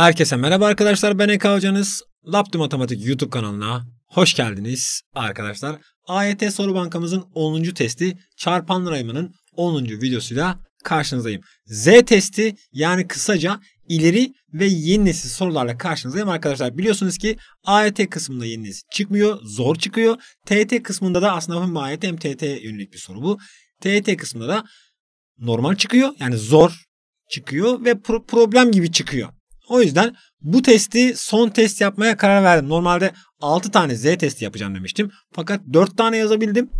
Herkese merhaba arkadaşlar, ben Eka Hocanız. Laptu Matematik YouTube kanalına hoş geldiniz arkadaşlar. AYT soru bankamızın 10. testi çarpanlar ayımının 10. videosuyla karşınızdayım. Z testi, yani kısaca ileri ve yeni nesil sorularla karşınızdayım arkadaşlar. Biliyorsunuz ki AYT kısmında yeni nesil çıkmıyor, zor çıkıyor. TT kısmında da aslında hem AYT hem TT yönelik bir soru bu. TYT kısmında da normal çıkıyor, yani zor çıkıyor ve problem gibi çıkıyor. O yüzden bu testi son test yapmaya karar verdim. Normalde 6 tane Z testi yapacağım demiştim. Fakat 4 tane yazabildim.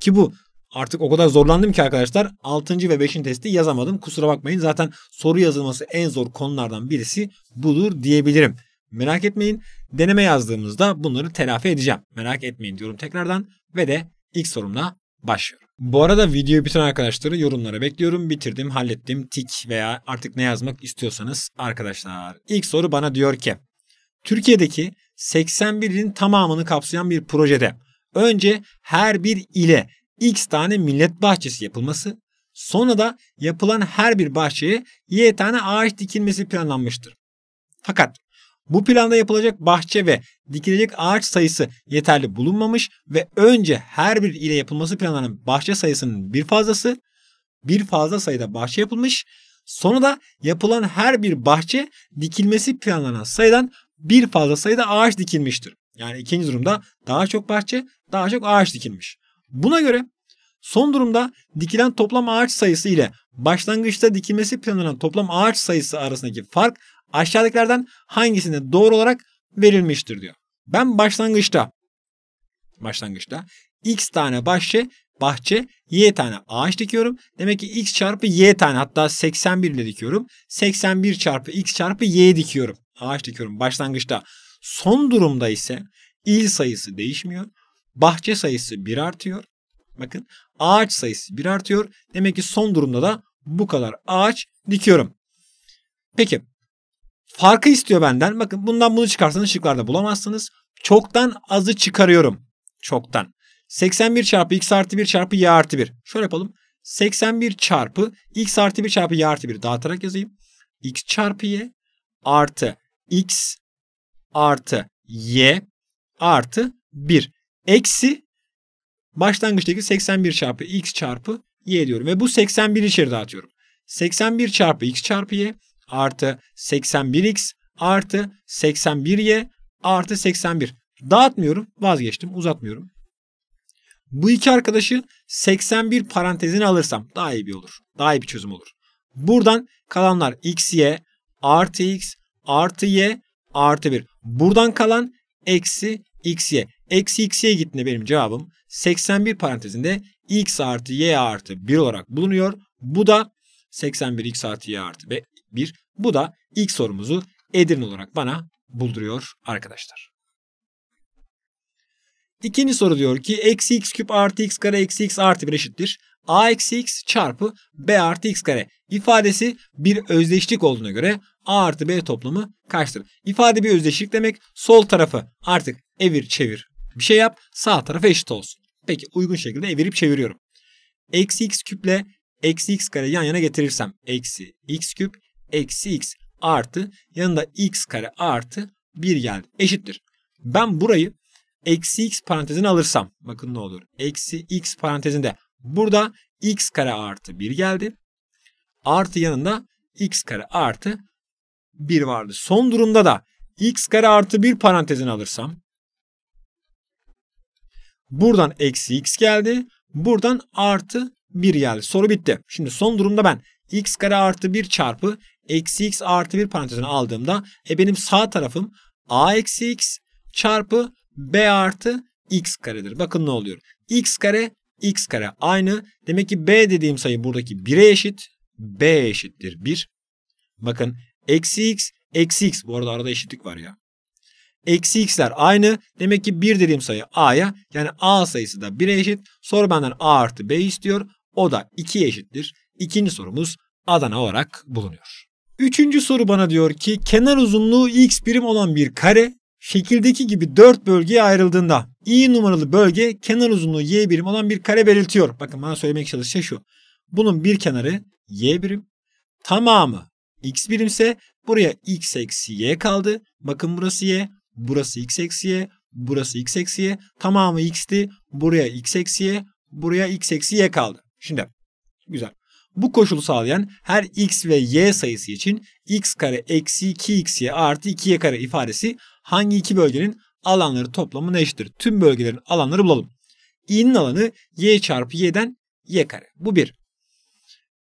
Ki bu artık o kadar zorlandım ki arkadaşlar 6. ve 5. testi yazamadım. Kusura bakmayın, zaten soru yazılması en zor konulardan birisi budur diyebilirim. Merak etmeyin, deneme yazdığımızda bunları telafi edeceğim. Merak etmeyin diyorum tekrardan ve de ilk sorumla başlıyorum. Bu arada videoyu bitiren arkadaşları yorumlara bekliyorum. Bitirdim, hallettim, tik veya artık ne yazmak istiyorsanız arkadaşlar. İlk soru bana diyor ki, Türkiye'deki 81 ilin tamamını kapsayan bir projede önce her bir ile x tane millet bahçesi yapılması, sonra da yapılan her bir bahçeye y tane ağaç dikilmesi planlanmıştır. Fakat bu planda yapılacak bahçe ve dikilecek ağaç sayısı yeterli bulunmamış ve önce her bir ile yapılması planlanan bahçe sayısının bir fazla sayıda bahçe yapılmış. Sonra da yapılan her bir bahçe dikilmesi planlanan sayıdan bir fazla sayıda ağaç dikilmiştir. Yani ikinci durumda daha çok bahçe, daha çok ağaç dikilmiş. Buna göre son durumda dikilen toplam ağaç sayısı ile başlangıçta dikilmesi planlanan toplam ağaç sayısı arasındaki fark aşağıdakilerden hangisine doğru olarak verilmiştir diyor. Ben başlangıçta x tane bahçe y tane ağaç dikiyorum. Demek ki x çarpı y tane, hatta 81 ile dikiyorum. 81 çarpı x çarpı y dikiyorum. Ağaç dikiyorum başlangıçta. Son durumda ise il sayısı değişmiyor. Bahçe sayısı 1 artıyor. Bakın, ağaç sayısı 1 artıyor. Demek ki son durumda da bu kadar ağaç dikiyorum. Peki. Farkı istiyor benden. Bakın, bundan bunu çıkarsanız şıklarda bulamazsınız. Çoktan azı çıkarıyorum. Çoktan. 81 çarpı x artı 1 çarpı y artı 1. Şöyle yapalım. 81 çarpı x artı 1 çarpı y artı 1 dağıtarak yazayım. X çarpı y artı x artı y artı 1. Eksi başlangıçtaki 81 çarpı x çarpı y diyorum. Ve bu 81'i içeri dağıtıyorum. 81 çarpı x çarpı y artı 81x artı 81y artı 81. Dağıtmıyorum. Vazgeçtim. Uzatmıyorum. Bu iki arkadaşı 81 parantezine alırsam daha iyi bir olur. Daha iyi bir çözüm olur. Buradan kalanlar xy artı x artı y artı 1. Buradan kalan eksi xy. Eksi xy'ye gittiğinde benim cevabım 81 parantezinde x artı y artı 1 olarak bulunuyor. Bu da 81x artı y artı 1. Bu da ilk sorumuzu Edirne olarak bana bulduruyor arkadaşlar. İkinci soru diyor ki eksi x küp artı x kare eksi x artı 1 eşittir a eksi x çarpı b artı x kare ifadesi bir özdeşlik olduğuna göre a artı b toplamı kaçtır? İfade bir özdeşlik demek, sol tarafı artık evir çevir bir şey yap, sağ tarafa eşit olsun. Peki, uygun şekilde evirip çeviriyorum. Eksi x küple eksi x kare yan yana getirirsem eksi x küp eksi x artı yanında x kare artı 1 geldi. Eşittir. Ben burayı eksi x parantezine alırsam bakın ne olur. Eksi x parantezinde burada x kare artı 1 geldi. Artı yanında x kare artı 1 vardı. Son durumda da x kare artı 1 parantezine alırsam buradan eksi x geldi. Buradan artı 1 geldi. Soru bitti. Şimdi son durumda ben x kare artı 1 çarpı eksi x artı 1 parantezine aldığımda benim sağ tarafım a eksi x çarpı b artı x karedir. Bakın ne oluyor. X kare aynı. Demek ki b dediğim sayı buradaki 1'e eşit. B eşittir 1. Bakın eksi x eksi x. Bu arada arada eşitlik var ya. Eksi x'ler aynı. Demek ki 1 dediğim sayı a'ya, yani a sayısı da 1'e eşit. Sonra benden a artı b istiyor. O da 2'ye eşittir. İkinci sorumuz Adana olarak bulunuyor. Üçüncü soru bana diyor ki kenar uzunluğu x birim olan bir kare şekildeki gibi 4 bölgeye ayrıldığında i numaralı bölge kenar uzunluğu y birim olan bir kare belirtiyor. Bakın, bana söylemek çalışan şu. Bunun bir kenarı y birim, tamamı x birimse buraya x eksi y kaldı. Bakın burası y, burası x eksi y, burası x eksi y. Tamamı x'ti. Buraya x eksi y, buraya x eksi y kaldı. Şimdi güzel. Bu koşulu sağlayan her x ve y sayısı için x kare eksi 2xy artı 2y kare ifadesi hangi iki bölgenin alanları toplamına eşittir? Tüm bölgelerin alanları bulalım. i'nin alanı y çarpı y'den y kare. Bu bir.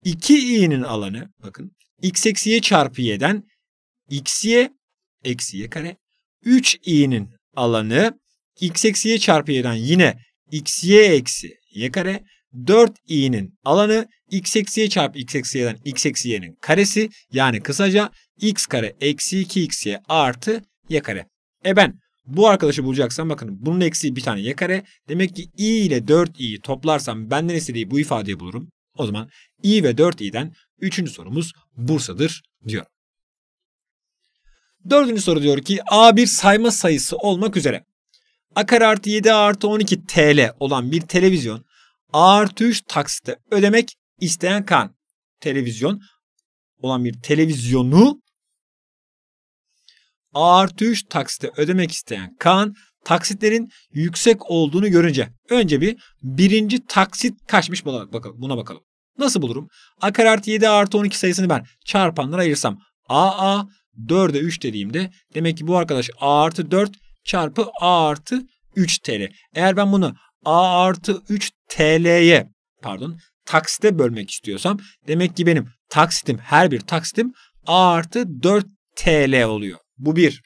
2i'nin alanı bakın x eksi y çarpı y'den xy eksi y kare. 3i'nin alanı x eksi y çarpı y'den yine xy eksi y kare. 4i'nin alanı x eksi y çarpı x eksi y'den x eksi y'nin karesi. Yani kısaca x kare eksi 2xy artı y kare. E ben bu arkadaşı bulacaksam bakın bunun eksiği bir tane y kare. Demek ki i ile 4i'yi toplarsam benden istediği bu ifadeyi bulurum. O zaman i ve 4i'den 3. sorumuz Bursa'dır diyor. 4. soru diyor ki a bir sayma sayısı olmak üzere a kare artı 7 artı 12 TL olan bir televizyon a artı 3 taksitte ödemek isteyen Kaan. Televizyon olan bir televizyonu a artı 3 taksite ödemek isteyen Kaan taksitlerin yüksek olduğunu görünce önce birinci taksit kaçmış buna bakalım. Nasıl bulurum? A kare artı 7 artı 12 sayısını ben çarpanlara ayırsam a 4'e 3 dediğimde demek ki bu arkadaş a artı 4 çarpı a artı 3 TL. Eğer ben bunu a artı 3 TL'ye taksite bölmek istiyorsam demek ki benim taksitim her bir taksitim a artı 4 TL oluyor. Bu bir.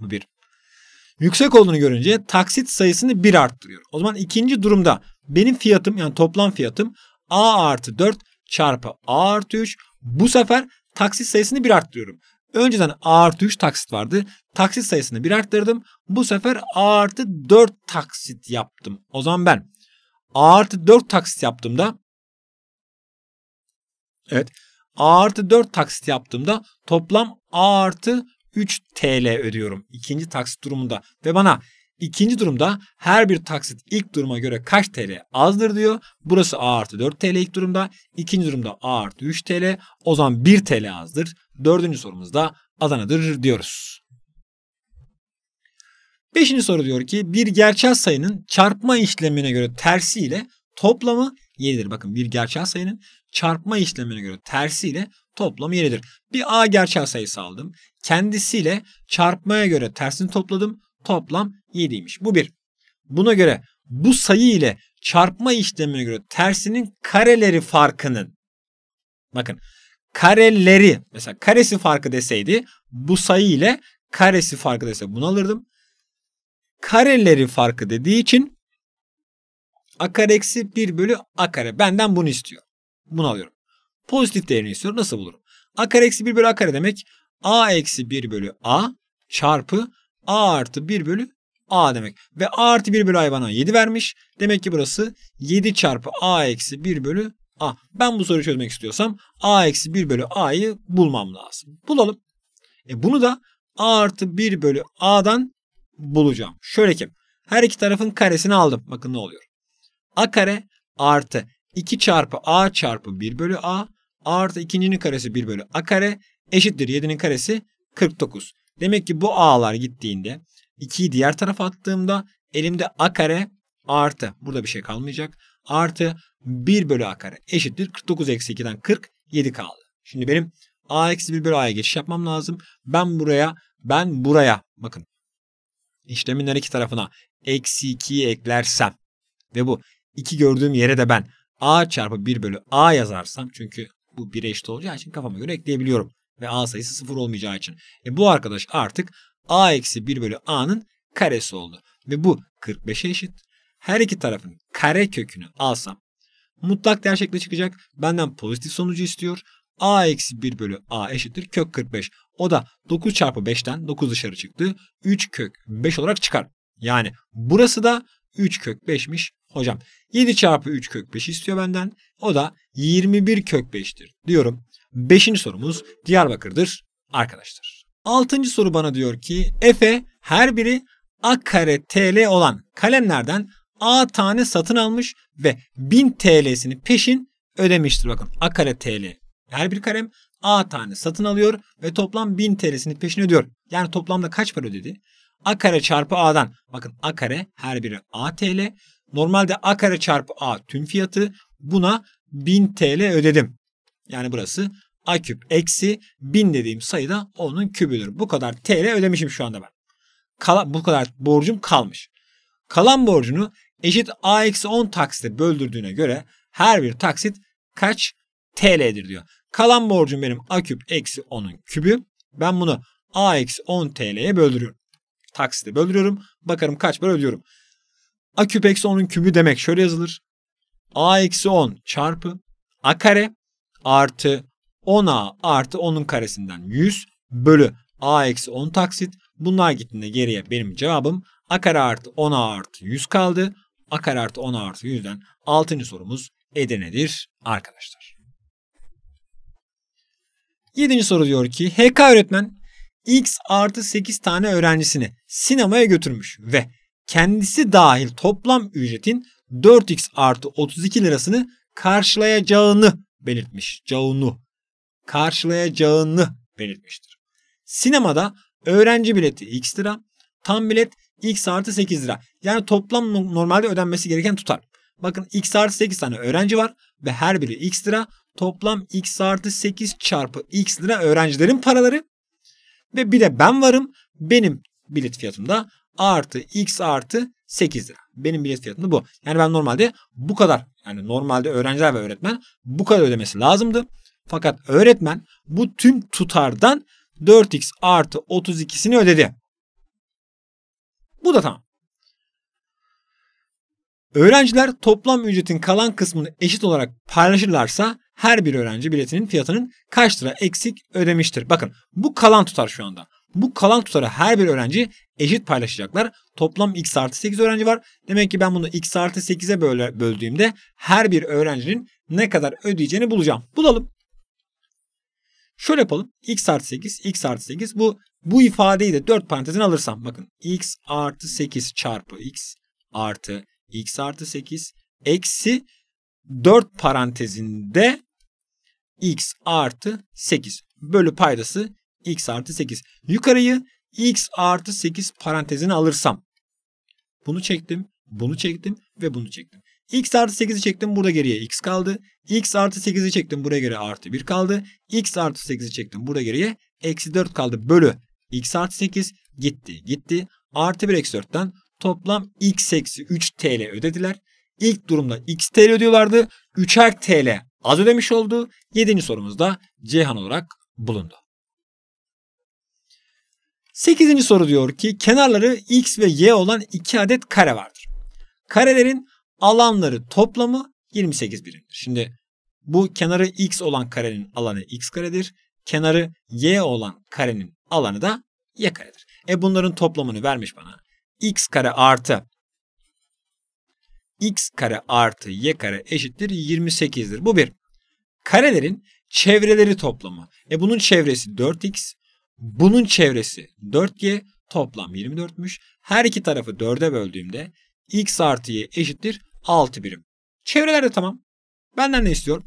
Bu bir. Yüksek olduğunu görünce taksit sayısını 1 arttırıyor. O zaman ikinci durumda benim fiyatım yani toplam fiyatım a artı 4 çarpı a artı 3. Bu sefer taksit sayısını 1 arttırıyorum. Önceden a artı 3 taksit vardı. Taksit sayısını 1 arttırdım. Bu sefer a artı 4 taksit yaptım. O zaman ben a artı 4 taksit yaptığımda evet a artı 4 taksit yaptığımda toplam a artı 3 TL ödüyorum ikinci taksit durumunda ve bana ikinci durumda her bir taksit ilk duruma göre kaç TL azdır diyor. Burası a artı 4 TL ilk durumda, ikinci durumda a artı 3 TL o zaman 1 TL azdır. Dördüncü sorumuz da Adana'dır diyoruz. 5. soru diyor ki bir gerçel sayının çarpma işlemine göre tersiyle toplamı 7'dir. Bakın bir gerçel sayının çarpma işlemine göre tersiyle toplamı 7'dir. Bir a gerçel sayısı aldım. Kendisiyle çarpmaya göre tersini topladım. Toplam 7'ymiş. Bu bir. Buna göre bu sayı ile çarpma işlemine göre tersinin kareleri farkının. Bakın kareleri mesela karesi farkı deseydi bu sayı ile karesi farkı dese bunu alırdım. Kareleri farkı dediği için a kare eksi 1 bölü a kare. Benden bunu istiyor. Bunu alıyorum. Pozitif değerini istiyor. Nasıl bulurum? A kare eksi 1 bölü a kare demek a eksi 1 bölü a çarpı a artı 1 bölü a demek. Ve a artı 1 bölü a'yı bana 7 vermiş. Demek ki burası 7 çarpı a eksi 1 bölü a. Ben bu soruyu çözmek istiyorsam a eksi 1 bölü a'yı bulmam lazım. Bulalım. Bunu da a artı 1 bölü a'dan bulacağım. Şöyle ki her iki tarafın karesini aldım. Bakın ne oluyor. A kare artı 2 çarpı a çarpı 1 bölü a artı ikincinin karesi 1 bölü a kare eşittir 7'nin karesi 49. Demek ki bu a'lar gittiğinde 2'yi diğer tarafa attığımda elimde a kare artı burada bir şey kalmayacak. Artı 1 bölü a kare eşittir 49 eksi 2'den 47 kaldı. Şimdi benim a eksi 1 bölü a'ya geçiş yapmam lazım. Ben buraya bakın. İşlemin her iki tarafına eksi 2'yi eklersem ve bu 2 gördüğüm yere de ben a çarpı 1 bölü a yazarsam çünkü bu 1'e eşit olacağı için kafama göre ekleyebiliyorum ve a sayısı 0 olmayacağı için. Bu arkadaş artık a eksi 1 bölü a'nın karesi oldu ve bu 45'e eşit. Her iki tarafın kare kökünü alsam mutlak değer şekli çıkacak. Benden pozitif sonucu istiyor. A eksi 1 bölü a eşittir kök 45. O da 9 çarpı 5'ten 9 dışarı çıktı. 3 kök 5 olarak çıkar. Yani burası da 3 kök 5'miş hocam. 7 çarpı 3 kök 5 istiyor benden. O da 21 kök 5'tir diyorum. 5. sorumuz Diyarbakır'dır arkadaşlar. 6. soru bana diyor ki Efe her biri a kare TL olan kalemlerden a tane satın almış ve 1000 TL'sini peşin ödemiştir. Bakın a kare TL. Her bir kalem A tane satın alıyor ve toplam 1000 TL'sini peşin ödüyor. Yani toplamda kaç para ödedi? A kare çarpı A'dan. Bakın A kare her biri A TL. Normalde A kare çarpı A tüm fiyatı. Buna 1000 TL ödedim. Yani burası A küp eksi 1000 dediğim sayıda onun kübüdür. Bu kadar TL ödemişim şu anda ben. Bu kadar borcum kalmış. Kalan borcunu eşit A eksi 10 taksite böldürdüğüne göre her bir taksit kaç TL'dir diyor. Kalan borcum benim A küp eksi 10'un kübü. Ben bunu A eksi 10 TL'ye böldürüyorum. Taksite böldürüyorum. Bakarım kaç para ödüyorum. A küp eksi 10'un kübü demek şöyle yazılır. A eksi 10 çarpı A kare artı 10A artı 10'un karesinden 100 bölü A eksi 10 taksit. Bunlar gittiğinde geriye benim cevabım A kare artı 10A artı 100 kaldı. A kare artı 10A artı 100'den 6. sorumuz Edirne'dir arkadaşlar. 7. soru diyor ki HK öğretmen X artı 8 tane öğrencisini sinemaya götürmüş ve kendisi dahil toplam ücretin 4x artı 32 lirasını karşılayacağını belirtmiş. Karşılayacağını belirtmiştir. Sinemada öğrenci bileti x lira, tam bilet x artı 8 lira. Yani toplam normalde ödenmesi gereken tutar. Bakın x artı 8 tane öğrenci var ve her biri x lira. Toplam x artı 8 çarpı x lira öğrencilerin paraları. Ve bir de ben varım. Benim bilet fiyatımda artı x artı 8 lira. Benim bilet fiyatımda bu. Yani ben normalde bu kadar. Yani normalde öğrenciler ve öğretmen bu kadar ödemesi lazımdı. Fakat öğretmen bu tüm tutardan 4x artı 32'sini ödedi. Bu da tamam. Öğrenciler toplam ücretin kalan kısmını eşit olarak paylaşırlarsa her bir öğrenci biletinin fiyatının kaç lira eksik ödemiştir. Bakın bu kalan tutar şu anda. Bu kalan tutarı her bir öğrenci eşit paylaşacaklar. Toplam x artı 8 öğrenci var. Demek ki ben bunu x artı 8'e böldüğümde her bir öğrencinin ne kadar ödeyeceğini bulacağım. Bulalım. Şöyle yapalım. X artı 8, x artı 8. Bu ifadeyi de 4 parantezine alırsam. Bakın x artı 8 çarpı x artı 8 eksi 4 parantezinde x artı 8 bölü paydası x artı 8. Yukarıyı x artı 8 parantezine alırsam. Bunu çektim, bunu çektim ve bunu çektim. X artı 8'i çektim, burada geriye x kaldı. X artı 8'i çektim, buraya geriye artı 1 kaldı. X artı 8'i çektim, burada geriye eksi 4 kaldı. Bölü x artı 8 gitti. Artı 1 eksi 4'ten toplam x eksi 3 TL ödediler. İlk durumda x TL ödüyorlardı. 3'er TL az ödemiş oldu. 7. sorumuzda Ceyhan olarak bulundu. 8. soru diyor ki kenarları x ve y olan 2 adet kare vardır. Karelerin alanları toplamı 28 birimdir. Şimdi bu kenarı x olan karenin alanı x karedir. Kenarı y olan karenin alanı da y karedir. Bunların toplamını vermiş bana. x kare artı y kare eşittir 28'dir. Bu bir. Karelerin çevreleri toplamı. Bunun çevresi 4x. Bunun çevresi 4y. Toplam 24'müş. Her iki tarafı 4'e böldüğümde x artı y eşittir 6 birim. Çevreler de tamam. Benden ne istiyor?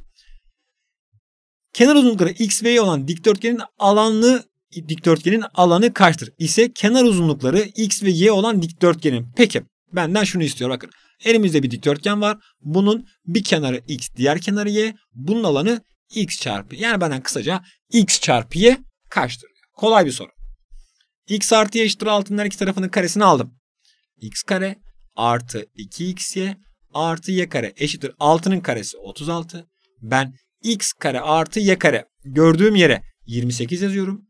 Kenar uzunlukları x ve y olan dikdörtgenin alanı kaçtır? İse kenar uzunlukları x ve y olan dikdörtgenin. Peki benden şunu istiyor. Bakın elimizde bir dikdörtgen var. Bunun bir kenarı x, diğer kenarı y. Bunun alanı x çarpı. Yani benden kısaca x çarpı y kaçtır? Kolay bir soru. X artı y eşittir 6'nın her iki tarafının karesini aldım. X kare artı 2xy artı y kare eşittir 6'nın karesi 36. Ben x kare artı y kare gördüğüm yere 28 yazıyorum.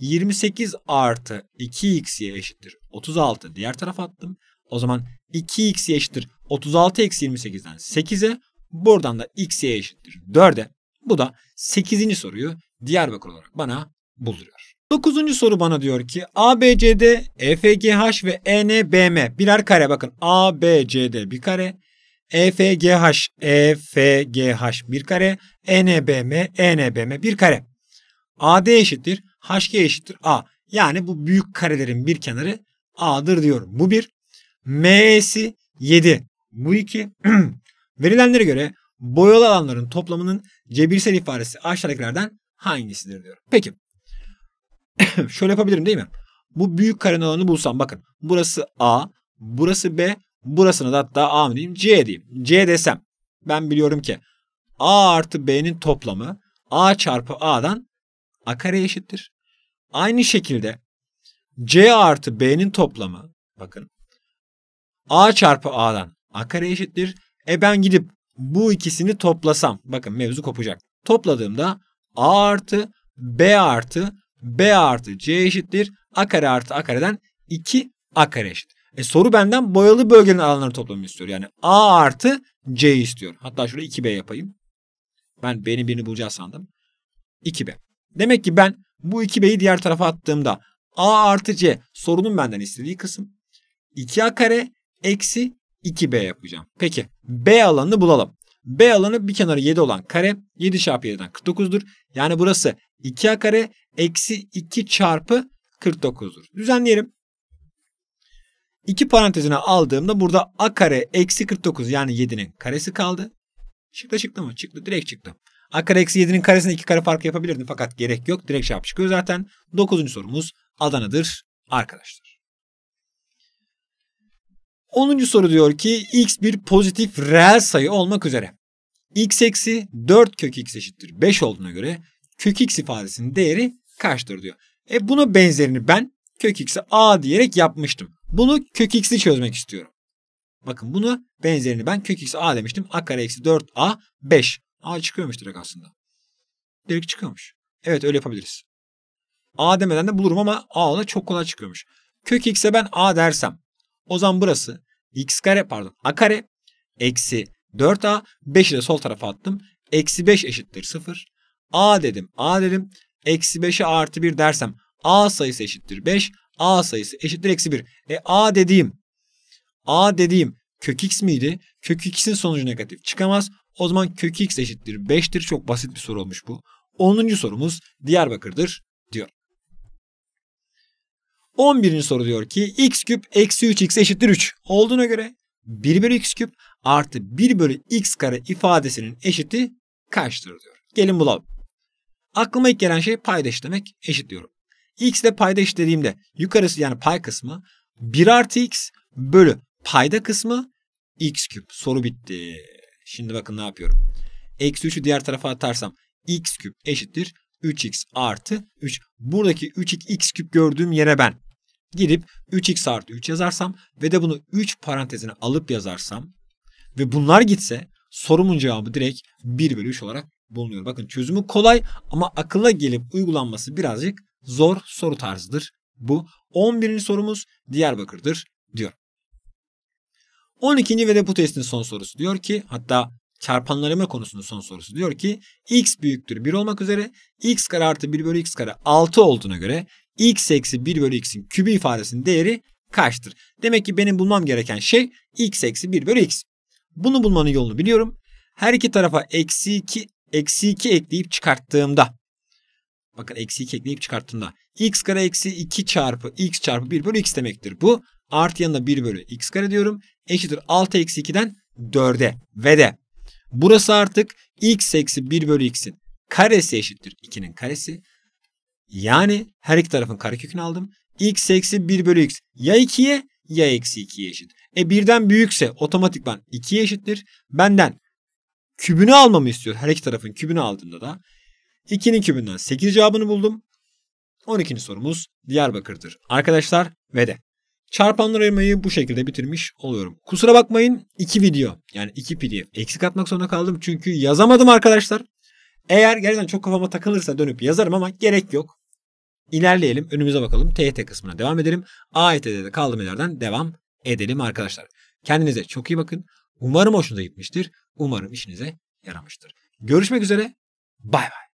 28 artı 2xy eşittir 36 diğer tarafa attım. O zaman 2xy eşittir 36 eksi 28'den 8'e, buradan da xy eşittir 4'e. Bu da 8. soruyu Diyarbakır olarak bana bulduruyor. 9. soru bana diyor ki ABCD, EFGH ve ENBM birer kare. Bakın ABCD bir kare, EFGH bir kare, ENBM bir kare. AD eşittir HG eşittir A. Yani bu büyük karelerin bir kenarı A'dır diyor. Bu bir. ME'si 7. Bu 2. Verilenlere göre boyalı alanların toplamının cebirsel ifadesi aşağıdakilerden hangisidir diyorum. Peki. Şöyle yapabilirim değil mi? Bu büyük karenin alanını bulsam bakın. Burası A, burası B, burasına da hatta A mı diyeyim, C diyeyim. C desem ben biliyorum ki A artı B'nin toplamı A çarpı A'dan A kare eşittir. Aynı şekilde C artı B'nin toplamı bakın A çarpı A'dan A kare eşittir. E ben gidip bu ikisini toplasam bakın mevzu kopacak. Topladığımda A artı B artı B artı C eşittir. A kare artı A kareden 2 A kare eşit. Soru benden boyalı bölgenin alanları toplamını istiyor. Yani A artı C istiyor. Hatta şurada 2B yapayım. Ben B'nin birini bulacağız sandım. 2B. Demek ki ben bu 2B'yi diğer tarafa attığımda A artı C sorunun benden istediği kısım 2A kare eksi 2B yapacağım. Peki B alanını bulalım. B alanı bir kenarı 7 olan kare 7 çarpı 7'den 49'dur. Yani burası 2A kare eksi 2 çarpı 49'dur. Düzenleyelim. 2 parantezine aldığımda burada A kare eksi 49 yani 7'nin karesi kaldı. Çıktı mı? Çıktı. Direkt çıktı. A kare eksi 7'nin karesine 2 kare farkı yapabilirdim fakat gerek yok. Direkt çarpı çıkıyor zaten. 9. sorumuz Adana'dır arkadaşlar. 10. soru diyor ki x bir pozitif reel sayı olmak üzere x eksi 4 kök x eşittir 5 olduğuna göre kök x ifadesinin değeri kaçtır diyor. Buna benzerini ben kök x'i a diyerek yapmıştım. Bunu kök x'i çözmek istiyorum. Bakın bunu benzerini ben kök x'i a demiştim. A kare eksi 4a 5. A çıkıyormuş direkt aslında. Direkt çıkıyormuş. Evet öyle yapabiliriz. A demeden de bulurum ama a ona çok kolay çıkıyormuş. Kök x'e ben a dersem o zaman burası x kare pardon a kare eksi 4a 5'i de sol tarafa attım. Eksi 5 eşittir 0. A dedim a dedim. Eksi 5'e artı 1 dersem a sayısı eşittir 5. A sayısı eşittir eksi 1. A dediğim kök x miydi? Kök x'in sonucu negatif çıkamaz. O zaman kök x eşittir 5'tir. Çok basit bir soru olmuş bu. 10. sorumuz Diyarbakır'dır diyor. 11. soru diyor ki x küp eksi 3x eşittir 3 olduğuna göre 1 bölü x küp artı 1 bölü x kare ifadesinin eşiti kaçtır diyor. Gelin bulalım. Aklıma ilk gelen şey payda eşitlemek eşitliyorum. X ile payda eşitlediğimde yukarısı yani pay kısmı 1 artı x bölü payda kısmı x küp. Soru bitti. Şimdi bakın ne yapıyorum. Eksi 3'ü diğer tarafa atarsam x küp eşittir 3x artı 3. Buradaki 3x küp gördüğüm yere ben gidip 3x artı 3 yazarsam ve de bunu 3 parantezine alıp yazarsam ve bunlar gitse sorumun cevabı direkt 1 bölü 3 olarak bulunuyor. Bakın çözümü kolay ama akıla gelip uygulanması birazcık zor soru tarzıdır. Bu 11. sorumuz Diyarbakır'dır diyor. 12. ve de bu testin son sorusu diyor ki hatta çarpanlarıma konusunun son sorusu diyor ki x büyüktür 1 olmak üzere x kare artı 1 bölü x kare 6 olduğuna göre x eksi 1 bölü x'in kübü ifadesinin değeri kaçtır? Demek ki benim bulmam gereken şey x eksi 1 bölü x. Bunu bulmanın yolunu biliyorum. Her iki tarafa eksi 2 ekleyip çıkarttığımda bakın eksi 2 ekleyip çıkarttığımda x kare eksi 2 çarpı x çarpı 1 bölü x demektir bu. Artı yanında 1 bölü x kare diyorum. Eşittir 6 eksi 2'den 4'e. Ve de burası artık x eksi 1 bölü x'in karesi eşittir 2'nin karesi. Yani her iki tarafın karekökünü aldım. X eksi 1 bölü x ya 2'ye ya eksi 2'ye eşit. 1'den büyükse otomatikman 2'ye eşittir. Benden kübünü almamı istiyor. Her iki tarafın kübünü aldığımda da 2'nin kübünden 8 cevabını buldum. 12. sorumuz Diyarbakır'dır. Arkadaşlar ve de çarpanları ayırmayı bu şekilde bitirmiş oluyorum. Kusura bakmayın 2 video yani 2 pdf eksik atmak zorunda kaldım. Çünkü yazamadım arkadaşlar. Eğer gerçekten çok kafama takılırsa dönüp yazarım ama gerek yok. İlerleyelim önümüze bakalım. TYT kısmına devam edelim. AYT'de de kaldığım yerden devam edelim arkadaşlar. Kendinize çok iyi bakın. Umarım hoşunuza gitmiştir. Umarım işinize yaramıştır. Görüşmek üzere. Bay bay.